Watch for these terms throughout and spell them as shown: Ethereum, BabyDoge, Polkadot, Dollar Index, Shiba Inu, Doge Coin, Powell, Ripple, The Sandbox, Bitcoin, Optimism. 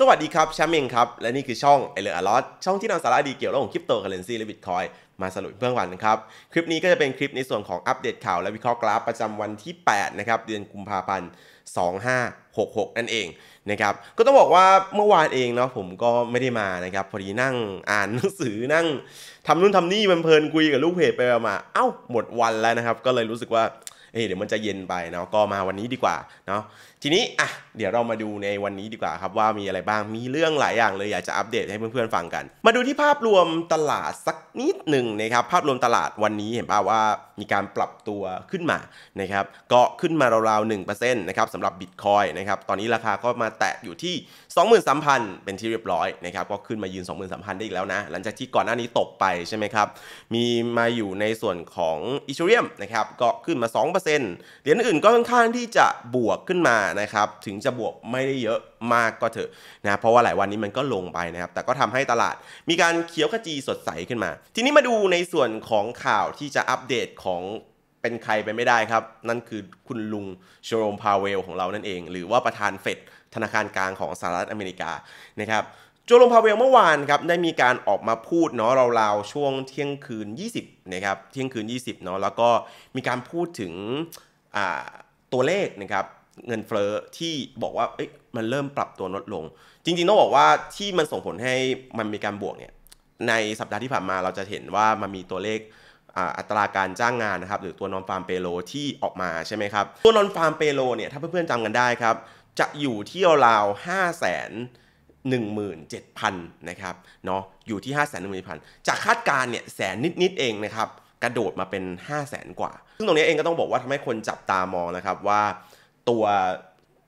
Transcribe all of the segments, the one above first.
สวัสดีครับแชมป์เองครับและนี่คือช่องไอเลอร์อลอตช่องที่นำสาระดีเกี่ยวกับเรื่องของคริปโตเคอเรนซีและบิตคอยมาสรุปเบื้องหลังนะครับคลิปนี้ก็จะเป็นคลิปในส่วนของอัปเดตข่าวและวิเคราะห์กราฟประจำวันที่8นะครับเดือนกุมภาพันธ์2566นั่นเองนะครับก็ต้องบอกว่าเมื่อวานเองเนาะผมก็ไม่ได้มานะครับพอดีนั่งอ่านหนังสือนั่งทำนู่นทำนี่เพลินคุยกับลูกเพจไปมาเอ้าหมดวันแล้วนะครับก็เลยรู้สึกว่าเดี๋ยวมันจะเย็นไปเนาะก็มาวันนี้ดีกว่าเนาะทีนี้อ่ะเดี๋ยวเรามาดูในวันนี้ดีกว่าครับว่ามีอะไรบ้างมีเรื่องหลายอย่างเลยอยากจะอัปเดตให้เพื่อนๆฟังกันมาดูที่ภาพรวมตลาดสักนิดหนึ่งนะครับภาพรวมตลาดวันนี้เห็นป่าวว่ามีการปรับตัวขึ้นมานะครับก็ขึ้นมาราวๆ 1% นะครับสำหรับ Bitcoin นะครับตอนนี้ราคาก็มาแตะอยู่ที่ 23,000 เป็นที่เรียบร้อยนะครับก็ขึ้นมายืน 23,000 ได้อีกแล้วนะหลังจากที่ก่อนหน้านี้ตกไปใช่ไหมครับมีมาอยู่ในส่วนของ Ethereum นะครับก็ขึ้นมา 2%เหรียญอื่นก็ค่อนข้างที่จะบวกขึ้นมานะครับถึงจะบวกไม่ได้เยอะมากก็เถอะนะเพราะว่าหลายวันนี้มันก็ลงไปนะครับแต่ก็ทำให้ตลาดมีการเขียวขจีสดใสขึ้นมาทีนี้มาดูในส่วนของข่าวที่จะอัปเดตของเป็นใครไปไม่ได้ครับนั่นคือคุณลุงเชอโรมพาเวลของเรานั่นเองหรือว่าประธานเฟดธนาคารกลางของสหรัฐอเมริกานะครับเชอโรมพาเวลเมื่อวานครับได้มีการออกมาพูดเนาะราวๆช่วงเที่ยงคืน20นะครับเที่ยงคืน20เนาะแล้วก็มีการพูดถึงตัวเลขนะครับเงินเฟ้อที่บอกว่ามันเริ่มปรับตัวลดลงจริงๆต้องบอกว่าที่มันส่งผลให้มันมีการบวกเนี่ยในสัปดาห์ที่ผ่านมาเราจะเห็นว่ามันมีตัวเลขอัตราการจ้างงานนะครับหรือตัวนอนฟาร์มเปโลที่ออกมาใช่ไหมครับตัวนอนฟาร์มเปโลเนี่ยถ้าเพื่อนๆจำกันได้ครับจะอยู่ที่ราวๆ 517,000 นะครับเนาะอยู่ที่ 517,000 จากคาดการณ์เนี่ยแสนนิดๆเองนะครับกระโดดมาเป็น 500,000 กว่าซึ่งตรงนี้เองก็ต้องบอกว่าทำให้คนจับตามองนะครับว่าตัว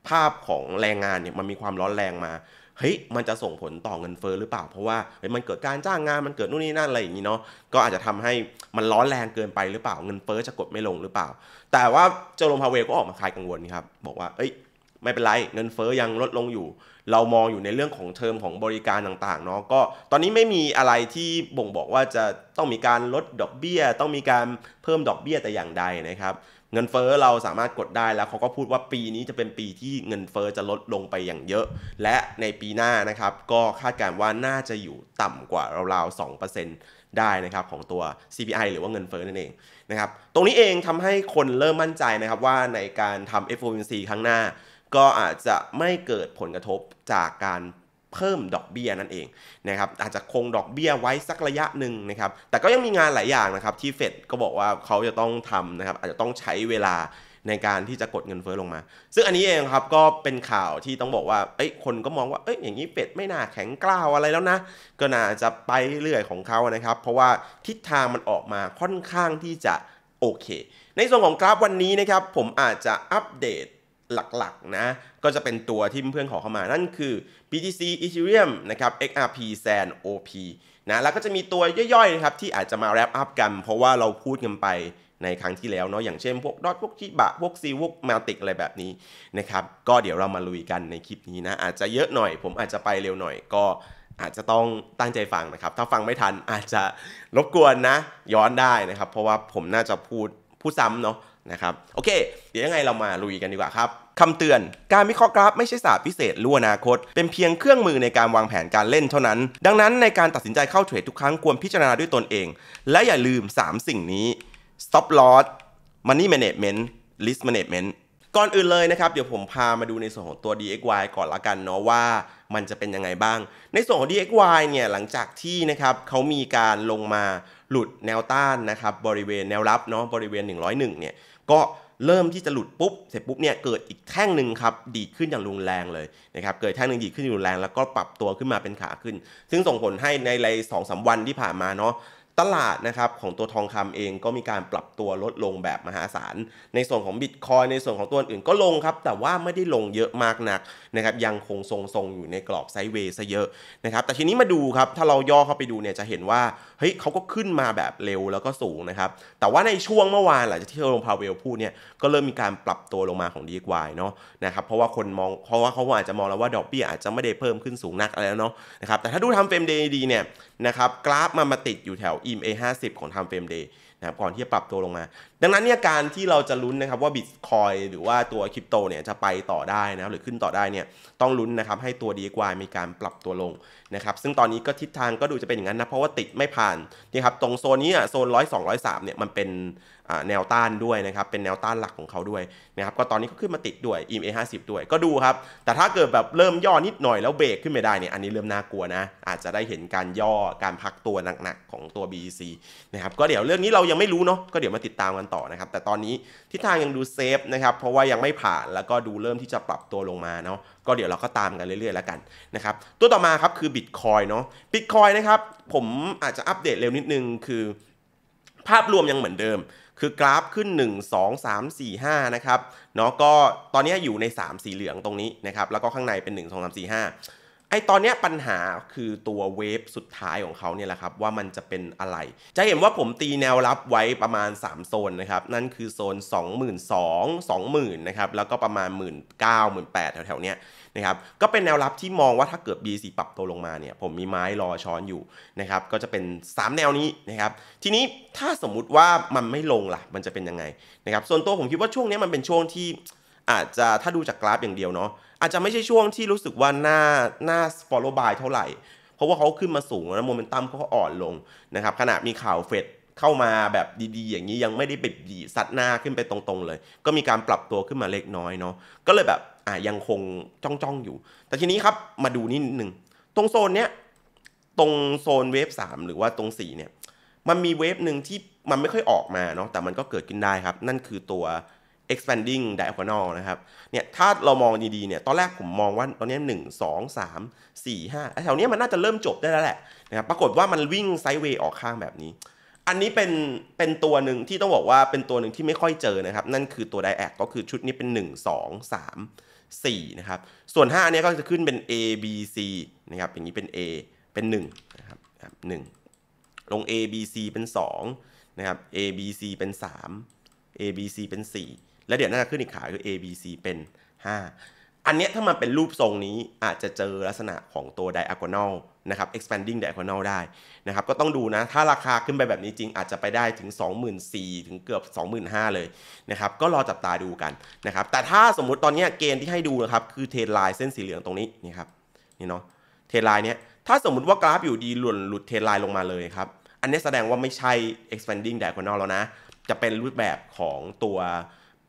ภาพของแรงงานเนี่ยมันมีความร้อนแรงมาเฮ้ยมันจะส่งผลต่อเงินเฟ้อหรือเปล่าเพราะว่ามันเกิดการจ้างงานมันเกิดนู่นนี่นั่นอะไรอย่างนี้เนาะก็อาจจะทำให้มันร้อนแรงเกินไปหรือเปล่าเงินเฟ้อจะกดไม่ลงหรือเปล่าแต่ว่าเจอโรมพาเวลก็ออกมาคลายกังวลครับบอกว่าไม่เป็นไรเงินเฟ้อยังลดลงอยู่เรามองอยู่ในเรื่องของเทอมของบริการต่างๆเนาะก็ตอนนี้ไม่มีอะไรที่บ่งบอกว่าจะต้องมีการลดดอกเบี้ยต้องมีการเพิ่มดอกเบี้ยแต่อย่างใดนะครับเงินเฟ้อเราสามารถกดได้แล้วเขาก็พูดว่าปีนี้จะเป็นปีที่เงินเฟ้อจะลดลงไปอย่างเยอะและในปีหน้านะครับก็คาดการณ์ว่าน่าจะอยู่ต่ำกว่าราวๆ 2% ได้นะครับของตัว CPI หรือว่าเงินเฟ้อนั่นเองนะครับตรงนี้เองทำให้คนเริ่มมั่นใจนะครับว่าในการทำ FOMC ครั้งหน้าก็อาจจะไม่เกิดผลกระทบจากการเพิ่มดอกเบี้ยนั่นเองนะครับอาจจะคงดอกเบี้ยไว้สักระยะหนึ่งนะครับแต่ก็ยังมีงานหลายอย่างนะครับที่เฟดก็บอกว่าเขาจะต้องทำนะครับอาจจะต้องใช้เวลาในการที่จะกดเงินเฟ้อลงมาซึ่งอันนี้เองครับก็เป็นข่าวที่ต้องบอกว่าคนก็มองว่าอย่างนี้เฟดไม่น่าแข็งกร้าวอะไรแล้วนะก็น่าจะไปเรื่อยของเขานะครับเพราะว่าทิศทางมันออกมาค่อนข้างที่จะโอเคในส่วนของกราฟวันนี้นะครับผมอาจจะอัปเดตหลักๆนะก็จะเป็นตัวที่เพื่อนๆขอเข้ามานั่นคือ BTC Ethereum นะครับ XRP Sand OP นะแล้วก็จะมีตัวย่อยๆนะครับที่อาจจะมาแรปอัพกันเพราะว่าเราพูดกันไปในครั้งที่แล้วเนาะอย่างเช่นพวกดอทพวกชิบะพวกซีพวกมาติกอะไรแบบนี้นะครับก็เดี๋ยวเรามาลุยกันในคลิปนี้นะอาจจะเยอะหน่อยผมอาจจะไปเร็วหน่อยก็อาจจะต้องตั้งใจฟังนะครับถ้าฟังไม่ทันอาจจะรบกวนนะย้อนได้นะครับเพราะว่าผมน่าจะพูดซ้ำเนาะนะครับโอเคเดี๋ยวยังไงเรามาลุยกันดีกว่าครับคำเตือนการวิเคราะห์กราฟไม่ใช่ศาสตร์พิเศษรู้อนาคตเป็นเพียงเครื่องมือในการวางแผนการเล่นเท่านั้นดังนั้นในการตัดสินใจเข้าเทรดทุกครั้งควรพิจารณาด้วยตนเองและอย่าลืม3สิ่งนี้ stop loss money management risk management ก่อนอื่นเลยนะครับเดี๋ยวผมพามาดูในส่วนของตัว DXY ก่อนละกันเนาะว่ามันจะเป็นยังไงบ้างในส่วนของ DXY เนี่ยหลังจากที่นะครับเขามีการลงมาหลุดแนวต้านนะครับบริเวณแนวรับเนาะบริเวณ101เนี่ยก็เริ่มที่จะหลุดปุ๊บเสร็จปุ๊บเนี่ยเกิดอีกแท่งหนึ่งครับดีดขึ้นอย่างรุนแรงเลยนะครับเกิดแท่งหนึ่งดีดขึ้นอย่างรุนแรงแล้วก็ปรับตัวขึ้นมาเป็นขาขึ้นซึ่งส่งผลให้ในราย 2-3 วันที่ผ่านมาเนาะตลาดนะครับของตัวทองคำเองก็มีการปรับตัวลดลงแบบมหาศาลในส่วนของ Bitcoin ในส่วนของตัวอื่นก็ลงครับแต่ว่าไม่ได้ลงเยอะมากนักนะครับยังคงทรงๆอยู่ในกรอบไซด์เวย์ซะเยอะนะครับแต่ทีนี้มาดูครับถ้าเราย่อเข้าไปดูเนี่ยจะเห็นว่าเฮ้ยเขาก็ขึ้นมาแบบเร็วแล้วก็สูงนะครับแต่ว่าในช่วงเมื่อวานหลังจากที่เชอโรม พาเวลพูดเนี่ยก็เริ่มมีการปรับตัวลงมาของ DXY เนาะนะครับเพราะว่าเขาอาจจะมองแล้วว่าดอกเบี้ยอาจจะไม่ได้เพิ่มขึ้นสูงนักอะไรแล้วเนาะนะครับแต่ถ้าดูทำเฟรมเดย์ดีเนี่ยนะครับกราฟมันมาติดอยู่แถวEMA 50ของ Time Frame Day นะครับก่อนที่จะปรับตัวลงมา ดังนั้นเนี่ยการที่เราจะลุ้นนะครับว่า Bitcoin หรือว่าตัวคริปโตเนี่ยจะไปต่อได้นะหรือขึ้นต่อได้เนี่ยต้องลุ้นนะครับให้ตัว DXY มีการปรับตัวลงนะครับซึ่งตอนนี้ก็ทิศทางก็ดูจะเป็นอย่างนั้นนะเพราะว่าติดไม่ผ่านนี่ครับตรงโซนนี้โซน102-103เนี่ยมันเป็นแนวต้านด้วยนะครับเป็นแนวต้านหลักของเขาด้วยนะครับก็ตอนนี้ก็ขึ้นมาติดด้วย EMA 50ด้วยก็ดูครับแต่ถ้าเกิดแบบเริ่มย่อนิดหน่อยแล้วเบรกขึ้นไม่ได้เนี่ยอันนี้เริ่มน่ากลัวนะอาจจะได้เห็นการย่อการพักตัวหนักๆของตัว BTC นะครับก็เดี๋ยวเรื่องนี้เรายังไม่รู้เนาะก็เดี๋ยวมาติดตามกันต่อนะครับแต่ตอนนี้ทิศทางยังดูเซฟนะครับเพราะว่ายังไม่ผ่านแล้วก็ดูเริ่มที่จะปรับตัวลงมาเนาะก็เดี๋ยวเราก็ตามกันเรื่อยๆแล้วกันนะครับตัวต่อมาครับคือ Bitcoin เนาะ Bitcoin นะครับผมอาจจะอัปเดตเร็วนิดนึงคือภาพรวมยังเหมือนเดิมคือกราฟขึ้น1 2 3 4 5นะครับเนาะก็ตอนนี้อยู่ใน3สีเหลืองตรงนี้นะครับแล้วก็ข้างในเป็น1 2 3 4 5ไอตอนนี้ปัญหาคือตัวเวฟสุดท้ายของเขาเนี่ยแหละครับว่ามันจะเป็นอะไรจะเห็นว่าผมตีแนวรับไว้ประมาณ3โซนนะครับนั่นคือโซน 22,000 20,000 นะครับแล้วก็ประมาณ 19,000 18,000 แถวๆเนี้ยนะครับก็เป็นแนวรับที่มองว่าถ้าเกิด BTC ปรับตัวลงมาเนี่ยผมมีไม้รอช้อนอยู่นะครับก็จะเป็น3แนวนี้นะครับทีนี้ถ้าสมมุติว่ามันไม่ลงล่ะมันจะเป็นยังไงนะครับส่วนตัวผมคิดว่าช่วงนี้มันเป็นช่วงที่อาจจะถ้าดูจากกราฟอย่างเดียวเนาะอาจจะไม่ใช่ช่วงที่รู้สึกว่าหน้า follow buy เท่าไหร่เพราะว่าเขาขึ้นมาสูงแล้วโมเมนตัมเขาอ่อนลงนะครับขณะมีข่าวเฟดเข้ามาแบบดีๆอย่างนี้ยังไม่ได้แบบดีซัดหน้าขึ้นไปตรงๆเลยก็มีการปรับตัวขึ้นมาเล็กน้อยเนาะก็เลยแบบยังคงจ้องอยู่แต่ทีนี้ครับมาดูนิดนึงตรงโซนเนี้ยตรงโซนเวฟ3หรือว่าตรง4เนี่ยมันมีเวฟหนึ่งที่มันไม่ค่อยออกมาเนาะแต่มันก็เกิดขึ้นได้ครับนั่นคือตัว expanding diagonal นะครับเนี่ยถ้าเรามองดีๆเนี่ยตอนแรกผมมองว่าตอนนี้1 2 3 4 5แถวนี้มันน่าจะเริ่มจบได้แล้วแหละนะครับปรากฏว่ามันวิ่งไซด์เวย์ออกข้างแบบนี้อันนี้เป็นตัวหนึ่งที่ต้องบอกว่าเป็นตัวหนึ่งที่ไม่ค่อยเจอนะครับนั่นคือตัว diag ก็คือชุดนี้เป็น1 2 3 4นะครับส่วน5เนี่ยก็จะขึ้นเป็น A B C นะครับอย่างนี้เป็น A เป็น1นะครับ1ลง A B C เป็น2นะครับ A B C เป็น3 A B C เป็น4แล้วเดี๋ยวน่าจะขึ้นอีกขาคือ A B C เป็น5อันเนี้ยถ้ามันเป็นรูปทรงนี้อาจจะเจอลักษณะของตัว diagonal นะครับ expanding diagonal ได้นะครับก็ต้องดูนะถ้าราคาขึ้นไปแบบนี้จริงอาจจะไปได้ถึง 24,000 ถึงเกือบ 25,000 เลยนะครับก็รอจับตาดูกันนะครับแต่ถ้าสมมุติตอนนี้เกณฑ์ที่ให้ดูนะครับคือเทรนไลน์เส้นสีเหลืองตรงนี้นี่ครับนี่เนาะเทรนไลน์เนี้ยถ้าสมมุติว่ากราฟอยู่ดีหลุดเทรนไลน์ลงมาเลยครับอันนี้แสดงว่าไม่ใช่ expanding diagonal แล้วนะจะเป็นรูปแบบของตัว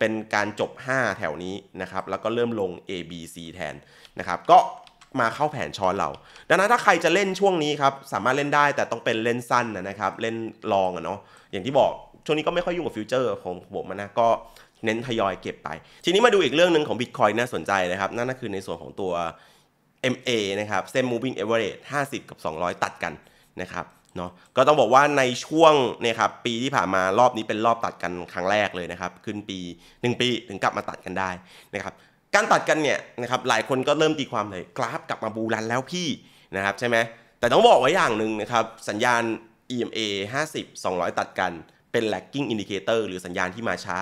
เป็นการจบ5แถวนี้นะครับแล้วก็เริ่มลง A B C แทนนะครับก็มาเข้าแผนช้อนเราดังนั้นถ้าใครจะเล่นช่วงนี้ครับสามารถเล่นได้แต่ต้องเป็นเล่นสั้นนะครับเล่นลองเนาะอย่างที่บอกช่วงนี้ก็ไม่ค่อยยุ่งกับฟิวเจอร์ของผมนะก็เน้นทยอยเก็บไปทีนี้มาดูอีกเรื่องหนึ่งของ Bitcoin น่าสนใจนะครับนั่นก็คือในส่วนของตัว MA นะครับเส้น moving average 50 กับ 200 ตัดกันนะครับเนาะก็ต้องบอกว่าในช่วงเนี่ยครับปีที่ผ่านมารอบนี้เป็นรอบตัดกันครั้งแรกเลยนะครับขึ้นปี1ปีถึงกลับมาตัดกันได้นะครับการตัดกันเนี่ยนะครับหลายคนก็เริ่มตีความเลยกราฟกลับมาบูรันแล้วพี่นะครับใช่ไหมแต่ต้องบอกไว้อย่างหนึ่งนะครับสัญญาณ EMA 50 200 ตัดกันเป็น lagging indicator หรือสัญญาณที่มาช้า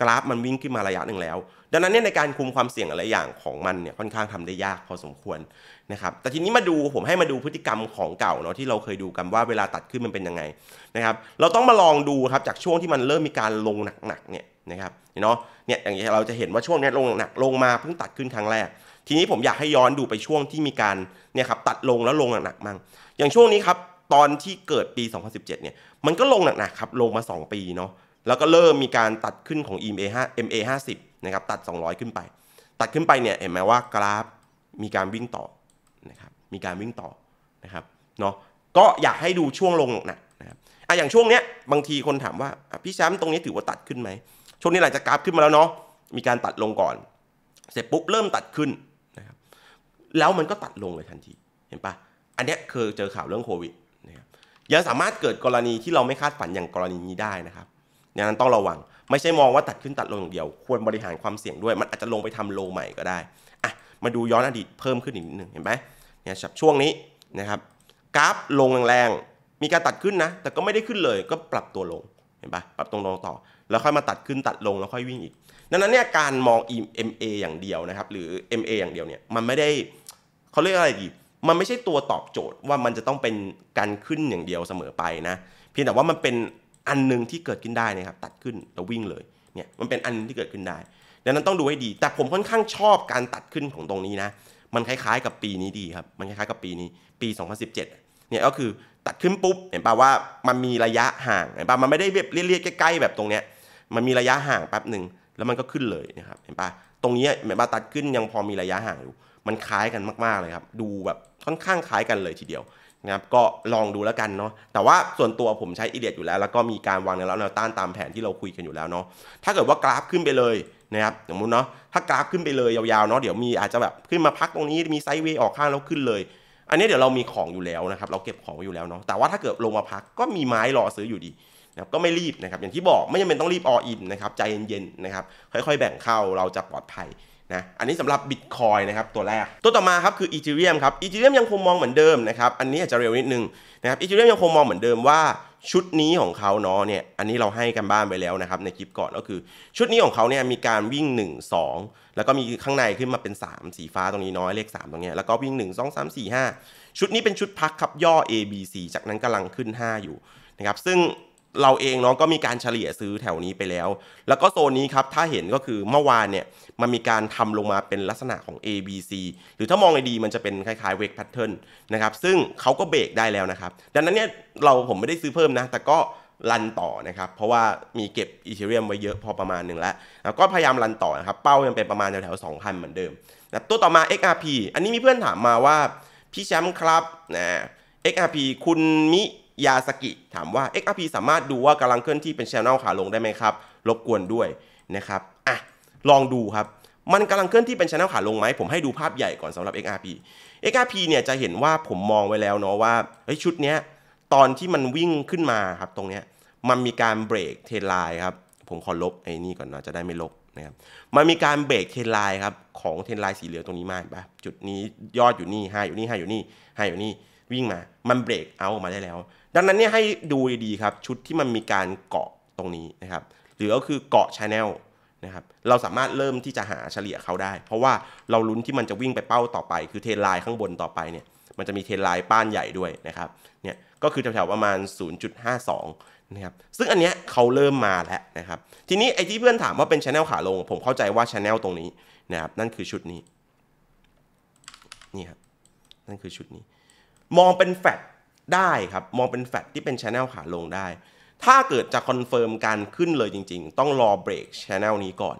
กราฟมันวิ่งขึ้นมาระยะหนึ่งแล้วดังนั้นเนี่ยในการคุมความเสี่ยงอะไรอย่างของมันเนี่ยค่อนข้างทำได้ยากพอสมควรนะครับแต่ทีนี้มาดูผมให้มาดูพฤติกรรมของเก่าเนาะที่เราเคยดูกันว่าเวลาตัดขึ้นมันเป็นยังไงนะครับเราต้องมาลองดูครับจากช่วงที่มันเริ่มมีการลงหนักๆเนี่ยนะครับเนาะเนี่ยอย่างนี้เราจะเห็นว่าช่วงนี้ลงหนักลงมาเพิ่งตัดขึ้นครั้งแรกทีนี้ผมอยากให้ย้อนดูไปช่วงที่มีการเนี่ยครับตัดลงแล้วลงหนักๆมั่งอย่างช่วงนี้ครับตอนที่เกิดปี 2017 เนี่ยมันก็ลงหนักๆครับลงมา2ปีเนาะแล้วก็เริ่มมีการตัดขึ้นของ EMA 50 นะครับตัด200ขึ้นไปเนี่ยเห็นไหมว่ากราฟมีการวิ่งต่อนะครับเนาะก็อยากให้ดูช่วงลงหนักนะครับอย่างช่วงเนี้ยบางทีคนถามว่าพี่แชมป์ตรงนี้ถือว่าตัดขึ้นไหมช่วงนี้หลังจากกราฟขึ้นมาแล้วเนาะมีการตัดลงก่อนเสร็จปุ๊บเริ่มตัดขึ้นนะครับแล้วมันก็ตัดลงเลยทันทีเห็นปะอันเนี้ยเคยเจอข่าวเรื่องโควิดนะครับยังสามารถเกิดกรณีที่เราไม่คาดฝันอย่างกรณีนี้ได้นะครับดังนั้นต้องระวังไม่ใช่มองว่าตัดขึ้นตัดลงอย่างเดียวควรบริหารความเสี่ยงด้วยมันอาจจะลงไปทำโลใหม่ก็ได้มาดูย้อนอดีตเพิ่มขึ้นอีกนิดนึงเห็นไหมเนี่ยช่วงนี้นะครับกราฟลงแรงๆมีการตัดขึ้นนะแต่ก็ไม่ได้ขึ้นเลยก็ปรับตัวลงเห็นปะปรับตรงลงต่อแล้วค่อยมาตัดขึ้นตัดลงแล้วค่อยวิ่งอีกดังนั้นเนี่ยการมอง EMA อย่างเดียวนะครับหรือ MA อย่างเดียวเนี่ยมันไม่ได้เขาเรียกอะไรดีมันไม่ใช่ตัวตอบโจทย์ว่ามันจะต้องเป็นการขึ้นอย่างเดียวเสมอไปนะเพียงแต่ว่ามันเป็น อันนึงที่เกิดขึ้นได้นะครับตัดขึ้นแล้ววิ่งเลยเนี่ยมันเป็นอันที่เกิดขึ้นได้ดังนั้นต้องดูให้ดีแต่ผมค่อนข้างชอบการตัดขึ้นของตรงนี้นะมันคล้ายๆกับปีนี้ดีครับมันคล้ายๆกับปีนี้ปี 2017 เนี่ยก็คือตัดขึ้นปุ๊บเห็นป่ะว่ามันมีระยะห่างเห็นป่ะมันไม่ได้แบบเลี่ยๆใกล้ๆแบบตรงเนี้ยมันมีระยะห่างแป๊บนึงแล้วมันก็ขึ้นเลยนะครับเห็นป่ะตรงนี้เห็นป่ะตัดขึ้นยังพอมีระยะห่างอยู่มันคล้ายกันมากๆเลยครับดูแบบค่อนข้างคล้ายกันเลยทีเดียวนะครับก็ลองดูแล้วกันเนาะแต่ว่าส่วนตัวผมใช้อีเลียดอยู่แล้วแล้วก็มีการวางแนวรับแนวต้านตามแผนที่เราคุยกันอยู่แล้วเนาะถ้าเกิดว่ากราฟขึ้นไปเลยนะครับสมมติเนาะถ้ากราฟขึ้นไปเลยยาวๆเนาะเดี๋ยวมีอาจจะแบบขึ้นมาพักตรงนี้มีไซด์เวย์ออกข้างแล้วขึ้นเลยอันนี้เดี๋ยวเรามีของอยู่แล้วนะครับเราเก็บของอยู่แล้วเนาะแต่ว่าถ้าเกิดลงมาพักก็มีไม้รอซื้ออยู่ดีนะครับก็ไม่รีบนะครับอย่างที่บอกไม่จำเป็นต้องรีบ all in นะครับใจเย็นๆนะครับค่อยๆแบ่งเข้าเราจะปลอดภัยนะอันนี้สำหรับ Bitcoin นะครับตัวแรกตัวต่อมาครับคือ Ethereum ครับ Ethereum ยังคงมองเหมือนเดิมนะครับอันนี้อาจจะเร็วนิดนึงนะครับ Ethereum ยังคงมองเหมือนเดิมว่าชุดนี้ของเขาเนาะเนี่ยอันนี้เราให้กันบ้านไปแล้วนะครับในคลิปก่อนก็คือชุดนี้ของเขาเนี่ยมีการวิ่ง1 2แล้วก็มีข้างในขึ้นมาเป็น3สีฟ้าตรงนี้น้อยเลข3ตรงนี้แล้วก็วิ่ง1 2 3 4 5ชุดนี้เป็นชุดพักครับย่อ ABC จากนั้นกำลังขึ้น5อยู่นะครับซึ่งเราเองเนาะก็มีการเฉลี่ยซื้อแถวนี้ไปแล้วแล้วก็โซนนี้ครับถ้าเห็นก็คือเมื่อวานเนี่ยมันมีการทำลงมาเป็นลักษณะของ ABC หรือถ้ามองในดีมันจะเป็นคล้ายๆ wake pattern นะครับซึ่งเขาก็เบรกได้แล้วนะครับดังนั้นเนี่ยผมไม่ได้ซื้อเพิ่มนะแต่ก็รันต่อนะครับเพราะว่ามีเก็บ Ethereum ไว้เยอะพอประมาณหนึ่งแล้วก็พยายามรันต่อนะครับเป้ายังเป็นประมาณแถวๆ 2,000 เหมือนเดิมนะตัวต่อมา XRP อันนี้มีเพื่อนถามมาว่าพี่แชมป์ครับนะ XRP คุณมิยาสกิถามว่า XRP สามารถดูว่ากำลังเคลื่อนที่เป็น channel ขาลงได้ไหมครับรบกวนด้วยนะครับอ่ะลองดูครับมันกำลังเคลื่อนที่เป็น channel ขาลงไหมผมให้ดูภาพใหญ่ก่อนสำหรับ XRP เนี่ยจะเห็นว่าผมมองไว้แล้วเนาะว่าชุดเนี้ยตอนที่มันวิ่งขึ้นมาครับตรงเนี้ยมันมีการเบรกเทรนไลน์ครับผมขอลบไอ้นี่ก่อนนะจะได้ไม่ลบนะครับมันมีการเบรกเทรนไลน์ครับของเทรนไลน์สีเหลืองตรงนี้มาป่ะจุดนี้ยอดอยู่นี่5อยู่นี่5อยู่นี่5อยู่นี่วิ่งมามันเบรกเอาออกมาได้แล้วดังนั้นเนี่ยให้ดูดีๆครับชุดที่มันมีการเกาะตรงนี้นะครับหรือก็คือเกาะ Channel นะครับเราสามารถเริ่มที่จะหาเฉลี่ยเขาได้เพราะว่าเราลุ้นที่มันจะวิ่งไปเป้าต่อไปคือเทรนไลน์ข้างบนต่อไปเนี่ยมันจะมีเทรนไลน์ป้านใหญ่ด้วยนะครับเนี่ยก็คือแถวๆประมาณ 0.52 นะครับซึ่งอันเนี้ยเขาเริ่มมาแล้วนะครับทีนี้ไอ้ที่เพื่อนถามว่าเป็น Channel ขาลงผมเข้าใจว่า Channel ตรงนี้นะครับนั่นคือชุดนี้นี่ครับนั่นคือชุดนี้มองเป็นแฟลตได้ครับมองเป็นแฟลตที่เป็น Channel ขาลงได้ถ้าเกิดจะคอนเฟิร์มการขึ้นเลยจริงๆต้องรอเบรก Channel นี้ก่อน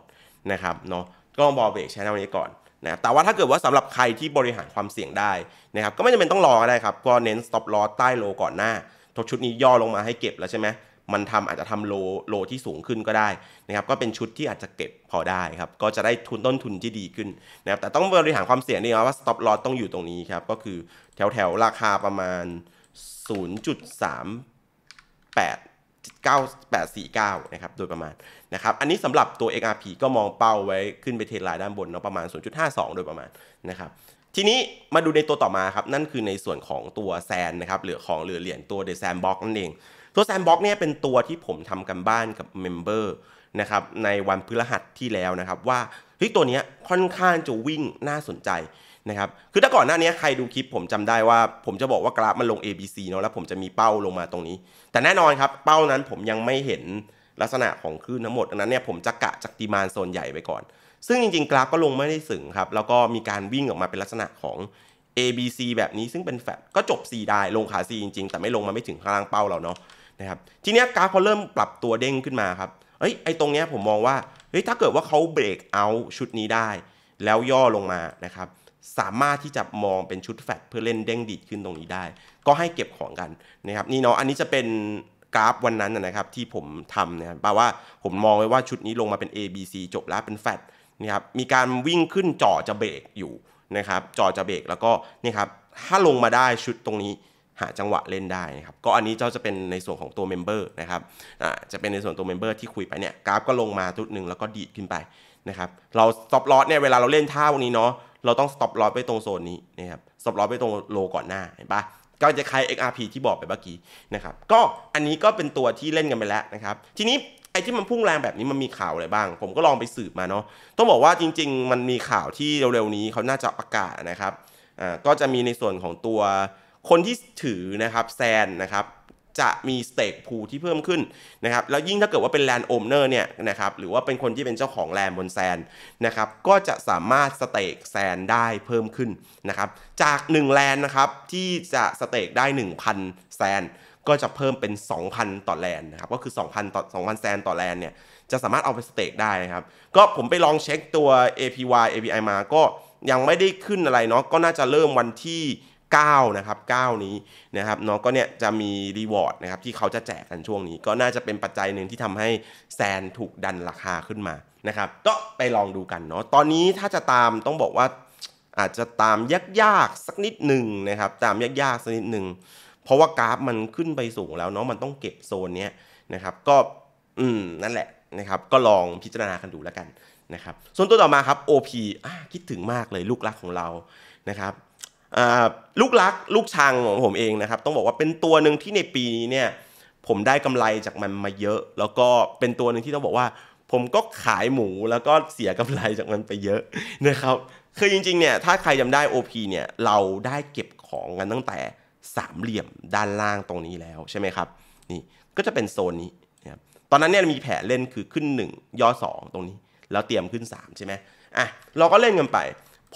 นะครับเนาะก็รอเบรก Channel นี้ก่อนนะแต่ว่าถ้าเกิดว่าสำหรับใครที่บริหารความเสี่ยงได้นะครับก็ไม่จำเป็นต้องรอก็ได้ครับก็เน้น stop loss ใต้โลก่อนหน้าทุกชุดนี้ย่อลงมาให้เก็บแล้วใช่ไหมมันอาจจะทำโลที่สูงขึ้นก็ได้นะครับก็เป็นชุดที่อาจจะเก็บพอได้ครับก็จะได้ทุนต้นทุนที่ดีขึ้นนะครับแต่ต้องบริหารความเสี่ยงนี่นะว่า stop loss ต้องอยู่ตรงนี้ครับก็คือแถวราคาประมาณ 0.38849 นะครับโดยประมาณนะครับอันนี้สำหรับตัว XRP ก็มองเป้าไว้ขึ้นไปเทรดไลน์ด้านบนเนาะประมาณ 0.52 โดยประมาณนะครับทีนี้มาดูในตัวต่อมาครับนั่นคือในส่วนของตัวแซนนะครับหรือของเหรียญตัว The Sandbox นั่นเองตัว Sandbox เนี่ยเป็นตัวที่ผมทำกันบ้านกับเมมเบอร์นะครับในวันพฤหัสที่แล้วนะครับว่าเฮ้ยตัวเนี้ยค่อนข้างจะวิ่งน่าสนใจนะครับคือถ้าก่อนหน้านี้ใครดูคลิปผมจำได้ว่าผมจะบอกว่ากราฟมันลง ABC เนาะแล้วผมจะมีเป้าลงมาตรงนี้แต่แน่นอนครับเป้านั้นผมยังไม่เห็นลักษณะของคลื่นทั้งหมดดังนั้นเนี่ยผมจะกะจากดีมานด์โซนใหญ่ไปก่อนซึ่งจริงๆกราฟก็ลงไม่ได้สึงครับแล้วก็มีการวิ่งออกมาเป็นลักษณะของ ABC แบบนี้ซึ่งเป็นแฟลตก็จบ C ได้ลงขา C จริงๆแต่ไม่ลงมาไม่ถึงข้างล่างเป้าเราเนาะนะครับทีนี้กราฟพอเริ่มปรับตัวเด้งขึ้นมาครับไอ้ตรงเนี้ยผมมองว่าเฮ้ยถ้าเกิดว่าเขาเบรกเอาชุดนี้ได้แล้วย่อลงมานะครับสามารถที่จะมองเป็นชุดแฟลตเพื่อเล่นเด้งดีดขึ้นตรงนี้ได้ก็ให้เก็บของกันนะครับนี่เนาะอันนี้จะเป็นกราฟวันนั้นนะครับที่ผมทำนะครับแปลว่าผมมองไว้ว่าชุดนี้ลงมาเป็น ABC จบแล้วเป็นแฟลตนะครับมีการวิ่งขึ้นจ่อจะเบรกอยู่นะครับจ่อจะเบรกแล้วก็นี่ครับถ้าลงมาได้ชุดตรงนี้หาจังหวะเล่นได้นะครับก็อันนี้จะเป็นในส่วนของตัวเมมเบอร์นะครับจะเป็นในส่วนตัวเมมเบอร์ที่คุยไปเนี่ยกราฟก็ลงมาจุดหนึ่งแล้วก็ดีดขึ้นไปนะครับเราสต็อปลอสเนี่ยเวลาเราเล่นท่าวันนี้เนาะเราต้องสต็อปลอสไปตรงโซนนี้นะครับสต็อปลอสไปตรงโลก่อนหน้าเห็นปะก็จะคล้าย XRP ที่บอกไปเมื่อกี้นะครับก็อันนี้ก็เป็นตัวที่เล่นกันไปแล้วนะครับทีนี้ไอ้ที่มันพุ่งแรงแบบนี้มันมีข่าวอะไรบ้างผมก็ลองไปสืบมาเนาะต้องบอกว่าจริงๆมันมีข่าวที่เร็วๆนี้เขาน่าจะประกาศนะครับก็จะมีในส่วนของตัวคนที่ถือนะครับแซนนะครับ จะมีสเต็กพูที่เพิ่มขึ้นนะครับแล้วยิ่งถ้าเกิดว่าเป็นแลนด์โอมเนอร์เนี่ยนะครับหรือว่าเป็นคนที่เป็นเจ้าของแลนด์บนแซนนะครับก็จะสามารถสเต็กแซนได้เพิ่มขึ้นนะครับจาก1แลนด์นะครับที่จะสเต็กได้ 1,000 แซนก็จะเพิ่มเป็น 2,000 ต่อแลนด์นะครับก็คือ 2,000 แซนต่อแลนด์เนี่ยจะสามารถเอาไปสเต็กได้นะครับก็ผมไปลองเช็คตัว APY API มาก็ยังไม่ได้ขึ้นอะไรเนาะก็น่าจะเริ่มวันที่9นะครับ9นี้นะครับเนาะก็เนี่ยจะมีรีวอร์ดนะครับที่เขาจะแจกกันช่วงนี้ก็น่าจะเป็นปัจจัยหนึ่งที่ทำให้แซนถูกดันราคาขึ้นมานะครับก็ไปลองดูกันเนาะตอนนี้ถ้าจะตามต้องบอกว่าอาจจะตามยากๆสักนิดหนึ่งนะครับตามยากๆสักนิดหนึ่งเพราะว่ากราฟมันขึ้นไปสูงแล้วเนาะมันต้องเก็บโซนเนี้ยนะครับก็นั่นแหละนะครับก็ลองพิจารณากันดูแล้วกันนะครับส่วนตัวต่อมาครับ OP คิดถึงมากเลยลูกรักของเรานะครับลูกรักลูกชังของผมเองนะครับต้องบอกว่าเป็นตัวหนึ่งที่ในปีนี้เนี่ยผมได้กำไรจากมันมาเยอะแล้วก็เป็นตัวหนึ่งที่ต้องบอกว่าผมก็ขายหมูแล้วก็เสียกำไรจากมันไปเยอะนะครับคือจริงๆเนี่ยถ้าใครจำได้ OP เนี่ยเราได้เก็บของกันตั้งแต่สามเหลี่ยมด้านล่างตรงนี้แล้วใช่ไหมครับนี่ก็จะเป็นโซนนี้นะครับตอนนั้นเนี่ยมีแผนเล่นคือขึ้น1ย่อ2ตรงนี้แล้วเตรียมขึ้น3ใช่ไหมเราก็เล่นกันไป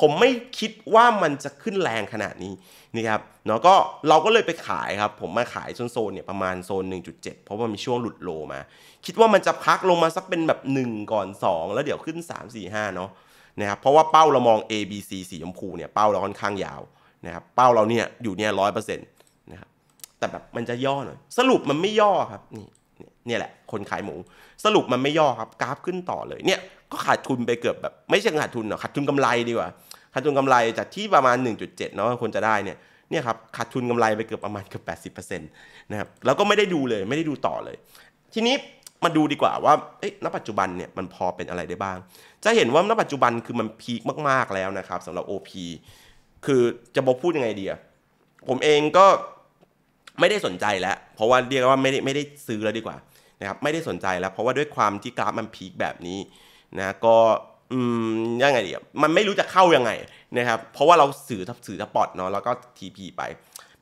ผมไม่คิดว่ามันจะขึ้นแรงขนาดนี้นะครับเนาะก็เราก็เลยไปขายครับผมมาขายโซนเนี่ยประมาณโซน 1.7 เพราะว่ามีช่วงหลุดโลมาคิดว่ามันจะพักลงมาสักเป็นแบบ1ก่อน2แล้วเดี๋ยวขึ้น3 4 5เนาะนะครับเพราะว่าเป้าเรามอง A B C สีชมพูเนี่ยเป้าเราค่อนข้างยาวนะครับเป้าเราเนี่ยอยู่เนี่ย 100% นะครับแต่แบบมันจะย่อหน่อยสรุปมันไม่ย่อครับนี่แหละคนขายหมูสรุปมันไม่ย่อครับกราฟขึ้นต่อเลยเนี่ยก็ขาดทุนไปเกือบแบบไม่ใช่ขาดทุนหรอกขาดทุนกำไรดีกว่าขาดทุนกำไรจากที่ประมาณ 1.7 เนาะคนจะได้เนี่ยครับขาดทุนกำไรไปเกือบประมาณเกือบ 80% นะครับแล้วก็ไม่ได้ดูเลยไม่ได้ดูต่อเลยทีนี้มาดูดีกว่าว่าณปัจจุบันเนี่ยมันพอเป็นอะไรได้บ้างจะเห็นว่าณปัจจุบันคือมันพีคมากๆแล้วนะครับสำหรับ OP คือจะบอกพูดยังไงดีอะผมเองก็ไม่ได้สนใจแล้วเพราะว่าเรียกว่าไม่ได้ซื้อแล้วดีกว่านะครับไม่ได้สนใจแล้วเพราะว่าด้วยความที่กราฟมันพีคแบบนี้นะก็ยังไงดีมันไม่รู้จะเข้ายังไงนะครับเพราะว่าเราสื่อสปอตเนาะแล้วก็ TP ไป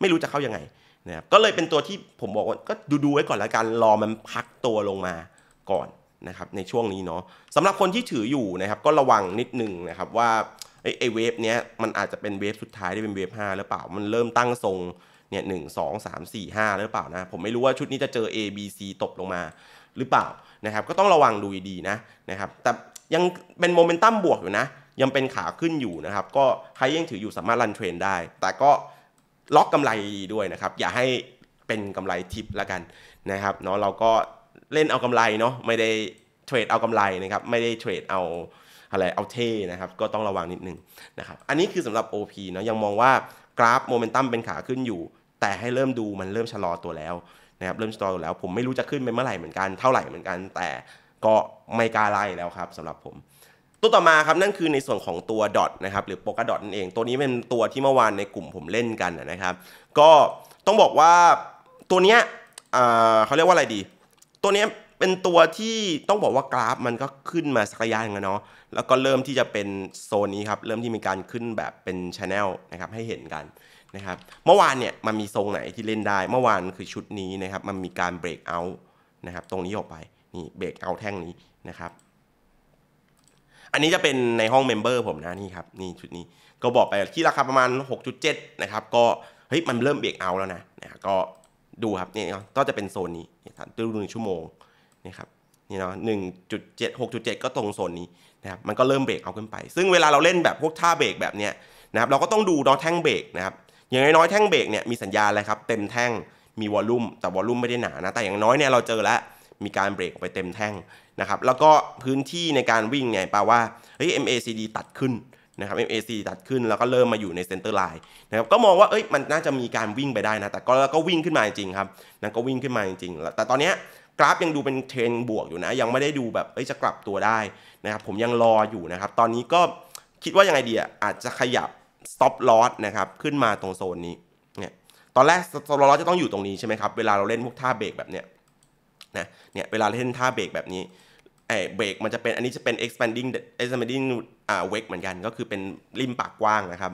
ไม่รู้จะเข้ายังไงนะครับก็เลยเป็นตัวที่ผมบอกว่าก็ดูไว้ก่อนแล้วกันรอมันพักตัวลงมาก่อนนะครับในช่วงนี้เนาะสำหรับคนที่ถืออยู่นะครับก็ระวังนิดนึงนะครับว่าไอ้เวฟเนี้ยมันอาจจะเป็นเวฟสุดท้ายได้เป็นเวฟ5หรือเปล่ามันเริ่มตั้งทรงเนี่ย1 2 3 4 5หรือเปล่านะผมไม่รู้ว่าชุดนี้จะเจอ A B C ตบลงมาหรือเปล่านะครับก็ต้องระวังดูดีๆนะครับแต่ยังเป็นโมเมนตัมบวกอยู่นะยังเป็นขาขึ้นอยู่นะครับก็ใครยังถืออยู่สามารถรันเทรนได้แต่ก็ล็อกกำไรด้วยนะครับอย่าให้เป็นกำไรทิปแล้วกันนะครับเนาะเราก็เล่นเอากำไรเนาะไม่ได้เทรดเอากำไรนะครับไม่ได้เทรดเอาอะไรเอาเทนะครับก็ต้องระวังนิดนึงนะครับอันนี้คือสำหรับ OP เนาะยังมองว่ากราฟโมเมนตัมเป็นขาขึ้นอยู่แต่ให้เริ่มดูมันเริ่มชะลอตัวแล้วนะครับเริ่มชะลอตัวแล้วผมไม่รู้จะขึ้นไปเมื่อไหร่เหมือนกันเท่าไหร่เหมือนกันแต่ก็ไม่กล้าไล่แล้วครับสำหรับผมตัวต่อมาครับนั่นคือในส่วนของตัวดอทนะครับหรือโปกาดอทนั่นเองตัวนี้เป็นตัวที่เมื่อวานในกลุ่มผมเล่นกันนะครับก็ต้องบอกว่าตัวเนี้ยเขาเรียกว่าอะไรดีตัวเนี้ยเป็นตัวที่ต้องบอกว่ากราฟมันก็ขึ้นมาสักระยะนึงแล้วเนาะแล้วก็เริ่มที่จะเป็นโซนนี้ครับเริ่มที่มีการขึ้นแบบเป็นชาแนลนะครับให้เห็นกันนะครับเมื่อวานเนี่ยมันมีทรงไหนที่เล่นได้เมื่อวานคือชุดนี้นะครับมันมีการเบรกเอาท์นะครับตรงนี้ออกไปนี่เบรกเอาท์แท่งนี้นะครับอันนี้จะเป็นในห้องเมมเบอร์ผมนะนี่ครับนี่ชุดนี้ก็บอกไปที่ราคาประมาณ 6.7 นะครับก็เฮ้ยมันเริ่มเบรกเอาท์แล้วนะก็ดูครับนี่ก็จะเป็นโซนนี้ดู1 ชั่วโมงนี่ครับนี่เนาะ 1.7 6.7 ก็ตรงโซนนี้นะครับมันก็เริ่มเบรกเอาขึ้นไปซึ่งเวลาเราเล่นแบบพวกท่าเบรกแบบเนี้ยนะครับเราก็ต้องดูแท่งเบรกนะครับอย่างน้อยแท่งเบรกเนี่ยมีสัญญาณอะไรครับเต็มแท่งมีวอลลุ่มแต่วอลลุ่มไม่ได้หนานะแต่อย่างน้อยเนี่ยเราเจอแล้วมีการเบรกไปเต็มแท่งนะครับแล้วก็พื้นที่ในการวิ่งเนี่ยแปลว่าเฮ้ย MACD ตัดขึ้นนะครับ MACD ตัดขึ้นแล้วก็เริ่มมาอยู่ในเซ็นเตอร์ไลน์นะครับก็มองว่ามันน่าจะมีการวิ่งไปได้นะแต่ก็วิ่งขึ้นมาจริงครับนะก็วิ่งขึ้นมาจริงแต่ตอนเนี้ยกราฟยังดูเป็นเทรนบวกอยู่นะยังไม่ได้ดูแบบจะกลับตัวได้นะครับผมยังรออยู่นะครับตอนนี้ก็คิดว่ายังไงดีอาจจะขยับ stop loss นะครับขึ้นมาตรงโซนนี้เนี่ยตอนแรก stop loss จะต้องอยู่ตรงนี้ใช่ไหมครับเวลาเราเล่นพวกท่าเบรกแบบเนี้ยนะเนี่ยเวลาเล่นท่าเบรกแบบนี้เบรกมันจะเป็นอันนี้จะเป็น expanding wake เหมือนกันก็คือเป็นริมปากกว้างนะครับ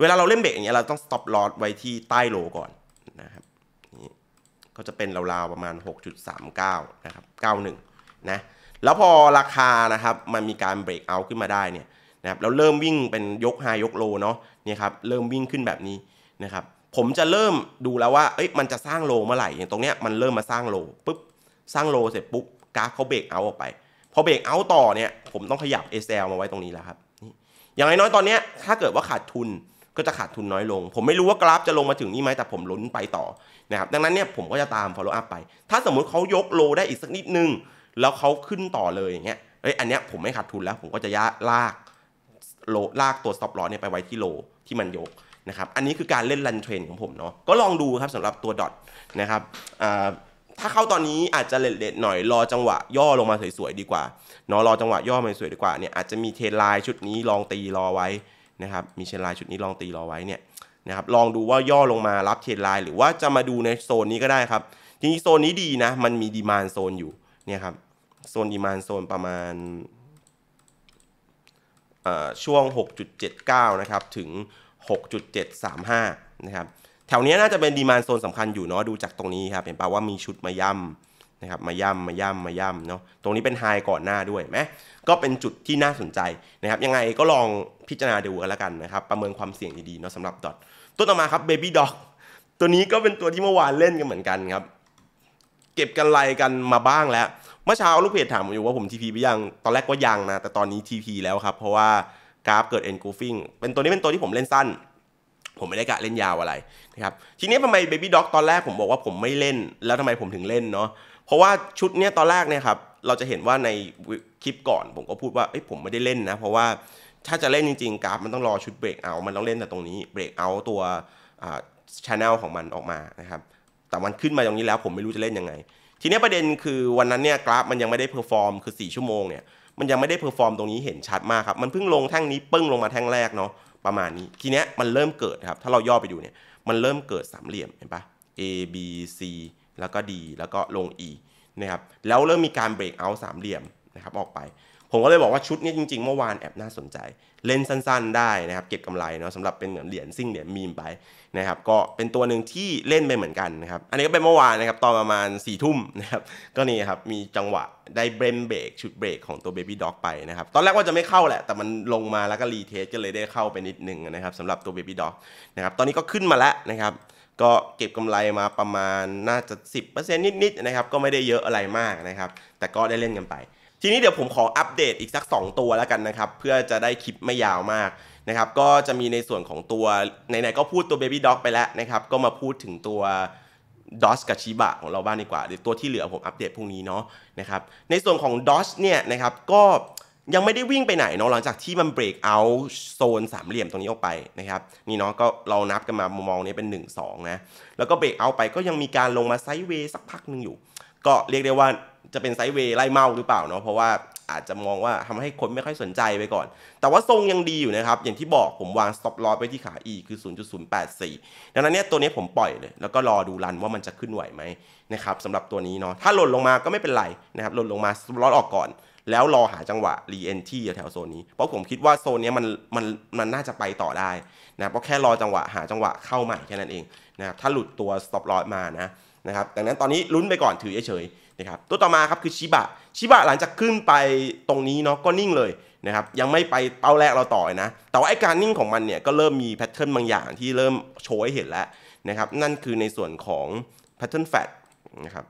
เวลาเราเล่นเบรกอย่างเงี้ยเราต้อง stop loss ไว้ที่ใต้โลก่อนนะครับ ก็จะเป็นราวๆประมาณ 6.39 นะครับ 91 นะแล้วพอราคานะครับมันมีการเบรกเอาท์ขึ้นมาได้เนี่ยนะครับแล้วเริ่มวิ่งเป็นยกไฮยกโลเนาะเนี่ยครับเริ่มวิ่งขึ้นแบบนี้นะครับผมจะเริ่มดูแล้วว่าเอ้ยมันจะสร้างโลเมื่อไหร่อย่างตรงเนี้ยมันเริ่มมาสร้างโลปุ๊บสร้างโลเสร็จปุ๊บกราฟเขาเบรกเอาท์ออกไปพอเบรกเอาท์ต่อเนี่ยผมต้องขยับ SL มาไว้ตรงนี้แล้วครับอย่างน้อยๆตอนนี้ถ้าเกิดว่าขาดทุนก็จะขาดทุนน้อยลงผมไม่รู้ว่ากราฟจะลงมาถึงนี่ไหมแต่ผมลุ้นไปต่อนะครับดังนั้นเนี่ยผมก็จะตาม follow up ไปถ้าสมมุติเขายกโลได้อีกสักนิดนึงแล้วเขาขึ้นต่อเลยอย่างเงี้ยเอ้ยอันเนี้ยผมไม่ขาดทุนแล้วผมก็จะลากโลลากตัว stop loss เนี่ยไปไว้ที่โลที่มันยกนะครับอันนี้คือการเล่นรันเทรนของผมเนาะก็ลองดูครับสำหรับตัวดอทนะครับถ้าเข้าตอนนี้อาจจะเล็ดๆหน่อยรอจังหวะย่อลงมาสวยๆดีกว่าเนาะรอจังหวะย่อมาสวยดีกว่าเนี่ยอาจจะมีเทรนไลน์ชุดนี้ลองตีรอไว้นะครับมีเทรนไลน์ชุดนี้ลองตีรอไว้เนี่ยนะครับลองดูว่าย่อลงมารับเทรนไลน์หรือว่าจะมาดูในโซนนี้ก็ได้ครับจริงๆโซนนี้ดีนะมันมีดีมานด์โซนอยู่เนี่ยครับโซนดีมานด์โซนประมาณช่วง 6.79 นะครับถึง 6.735 นะครับแถวนี้น่าจะเป็นดีมานด์โซนสำคัญอยู่เนาะดูจากตรงนี้ครับเห็นป่าวว่ามีชุดมาย่ำนะครับมาย่ำเนาะตรงนี้เป็นไฮก่อนหน้าด้วยไหมก็เป็นจุดที่น่าสนใจนะครับยังไงก็ลองพิจารณาดูกันแล้วกันนะครับประเมินความเสี่ยงดีๆเนาะสำหรับดอทตัวต่อมาครับ BabyDoge ตัวนี้ก็เป็นตัวที่เมื่อวานเล่นกันเหมือนกันครับเก็บกันไล่กันมาบ้างแล้วเมื่อเช้าลูกเพจถามผมอยู่ว่าผม TP ไปยังตอนแรกว่ายังนะแต่ตอนนี้ TP แล้วครับเพราะว่ากราฟเกิด engulfing เป็นตัวนี้เป็นตัวที่ผมเล่นสั้นผมไม่ได้กะเล่นยาวอะไรนะครับทีนี้ทำไม BabyDoge ตอนแรกผมบอกว่าผมไม่เล่นแล้วทำไมผมถึงเล่นเนาะเพราะว่าชุดเนี้ยตอนแรกเนี่ยครับเราจะเห็นว่าในคลิปก่อนผมก็พูดว่าเอ้ยผมไม่ได้เล่นนะเพราะว่าถ้าจะเล่นจริงๆกราฟมันต้องรอชุดเบรกเอามันต้องเล่นแต่ตรงนี้เบรกเอาตัวchannel ของมันออกมานะครับแต่มันขึ้นมาตรงนี้แล้วผมไม่รู้จะเล่นยังไงทีนี้ประเด็นคือวันนั้นเนี่ยกราฟมันยังไม่ได้เพอร์ฟอร์มคือ4ชั่วโมงเนี่ยมันยังไม่ได้เพอร์ฟอร์มตรงนี้เห็นชัดมากครับมันเพิ่งลงแท่งนี้ปึ้งลงมาแท่งแรกเนาะประมาณนี้ทีเนี้ยมันเริ่มเกิดครับถ้าเราย่อไปดูเนี่ยมันเริ่มเกิดสามเหลี่ยมเห็นปะ A B C แล้วก็ D แล้วก็ลง E นะครับแล้วเริ่มมีการเบรกเอาท์สามเหลี่ยมนะครับออกไปผมก็เลยบอกว่าชุดนี้จริงๆเมื่อวานแอบน่าสนใจเล่นสั้นๆได้นะครับเก็บกำไรเนาะสำหรับเป็นเหรียญซิ่งเหรียญมีมไปนะครับก็เป็นตัวหนึ่งที่เล่นไปเหมือนกันนะครับอันนี้ก็เป็นเมื่อวานนะครับตอนประมาณ4ทุ่มนะครับก็นี่ครับมีจังหวะได้เบรกชุดเบรกของตัว BabyDoge ไปนะครับตอนแรกว่าจะไม่เข้าแหละแต่มันลงมาแล้วก็รีเทสก็เลยได้เข้าไปนิดนึงนะครับสำหรับตัว BabyDoge นะครับตอนนี้ก็ขึ้นมาแล้วนะครับก็เก็บกำไรมาประมาณน่าจะ 10% นิดๆนะครับก็ไม่ได้เยอะอะไรมากนะครับแต่ก็ได้เล่นกันไปทีนี้เดี๋ยวผมขออัปเดตอีกสัก2ตัวแล้วกันนะครับเพื่อจะได้คลิปไม่ยาวมากนะครับก็จะมีในส่วนของตัวไหนๆก็พูดตัว BabyDoge ไปแล้วนะครับก็มาพูดถึงตัว Doge กับ Shiba ของเราบ้างดีกว่าเดี๋ยวตัวที่เหลือผมอัปเดตพรุ่งนี้เนาะนะครับในส่วนของ Doge เนี่ยนะครับก็ยังไม่ได้วิ่งไปไหนเนาะหลังจากที่มันเบรกเอาโซนสามเหลี่ยมตรงนี้ออกไปนะครับนี่เนาะก็เรานับกันมามุมมองนี้เป็น1 2นะแล้วก็เบรกเอาไปก็ยังมีการลงมาไซด์เวย์สักพักนึงอยู่ก็เรียกได้ว่าจะเป็นไซด์เวย์ไล่เมาหรือเปล่าเนาะเพราะว่าอาจจะมองว่าทำให้คนไม่ค่อยสนใจไปก่อนแต่ว่าทรงยังดีอยู่นะครับอย่างที่บอกผมวาง stop loss ไปที่ขา E คือ 0.084 ดังนั้นเนี่ยตัวนี้ผมปล่อยเลยแล้วก็รอดูรันว่ามันจะขึ้นไหวไหมนะครับสำหรับตัวนี้เนาะถ้าหล่นลงมาก็ไม่เป็นไรนะครับหล่นลงมา stop loss ออกก่อนแล้วรอหาจังหวะ re-entry แถวโซนนี้เพราะผมคิดว่าโซนนี้มันน่าจะไปต่อได้นะเพราะแค่รอจังหวะหาจังหวะเข้าใหม่แค่นั้นเองนะครับถ้าหลุดตัว stop loss มานะครับดังนั้นตอนนี้ลุ้นไปก่อนถือเฉยๆนะครับตัวต่อมาครับคือชิบะหลังจากขึ้นไปตรงนี้เนาะก็นิ่งเลยนะครับยังไม่ไปเป้าแรกเราต่อนะแต่ว่าไอ้การนิ่งของมันเนี่ยก็เริ่มมีแพทเทิร์นบางอย่างที่เริ่มโชว์ให้เห็นแล้วนะครับนั่นคือในส่วนของแพทเทิร์นแฟตนะครับ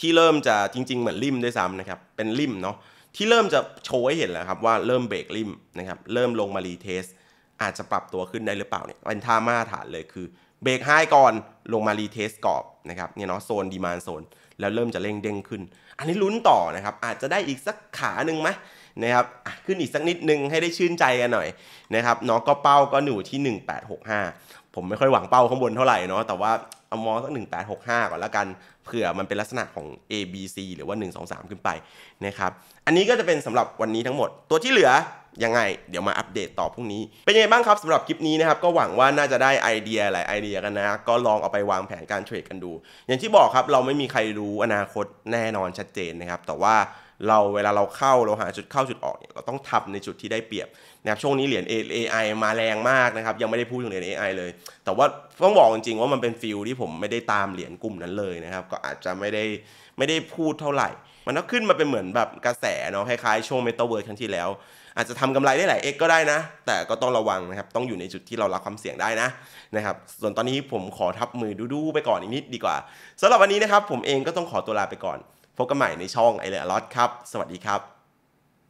ที่เริ่มจะจริงๆเหมือนริมด้วยซ้ำนะครับเป็นริมเนาะที่เริ่มจะโชว์ให้เห็นแล้วครับว่าเริ่มเบรกริมนะครับเริ่มลงมารีเทสอาจจะปรับตัวขึ้นได้หรือเปล่าเนี่ยเป็นท่ามาตรฐานเลยคือเบรกไฮก่อนลงมารีเทสกรอบนะครับเนี่ยเนาะโซนดีมานด์โซนแล้วเริ่มจะเร่งเด้งขึ้นอันนี้ลุ้นต่อนะครับอาจจะได้อีกสักขาหนึ่งไหมนะครับขึ้นอีกสักนิดนึงให้ได้ชื่นใจกันหน่อยนะครับเนาะก็เป้าก็หนูที่ 1865 ผมไม่ค่อยหวังเป้าข้างบนเท่าไหร่เนาะแต่ว่าเอามองสัก 1865 ก่อนแล้วกันเผื่อมันเป็นลักษณะของ A B C หรือว่า 1 2 3 ขึ้นไปนะครับอันนี้ก็จะเป็นสำหรับวันนี้ทั้งหมดตัวที่เหลือยังไงเดี๋ยวมาอัปเดตต่อพรุ่งนี้เป็นยังไงบ้างครับสำหรับคลิปนี้นะครับก็หวังว่าน่าจะได้ไอเดียหลายไอเดียกันนะก็ลองเอาไปวางแผนการเทรดกันดูอย่างที่บอกครับเราไม่มีใครรู้อนาคตแน่นอนชัดเจนนะครับแต่ว่า เวลาเราเข้าเราหาจุดเข้าจุดออกเนี่ยเราต้องทำในจุดที่ได้เปรียบนะครับช่วงนี้เหรียญ AI มาแรงมากนะครับยังไม่ได้พูดถึงเหรียญ AI เลยแต่ว่าต้องบอกจริงๆว่ามันเป็นฟิลที่ผมไม่ได้ตามเหรียญกลุ่มนั้นเลยนะครับก็อาจจะไม่ได้พูดเท่าไหร่มันก็ขึ้นมาเป็นเหมือนแบบกระแสเนาะคล้ายๆช่วงเมตาเวิร์สครั้งที่แล้วอาจจะทำกำไรได้หลาย X ก็ได้นะแต่ก็ต้องระวังนะครับต้องอยู่ในจุดที่เรารับความเสี่ยงได้นะครับส่วนตอนนี้ผมขอทับมือดูๆไปก่อนอีกนิดดีกว่าสำหรับวันนี้นะครับผมเองก็ต้องขอตัวลาไปก่อนพบกันใหม่ในช่องไอเลอร์ลอตครับสวัสดีครับ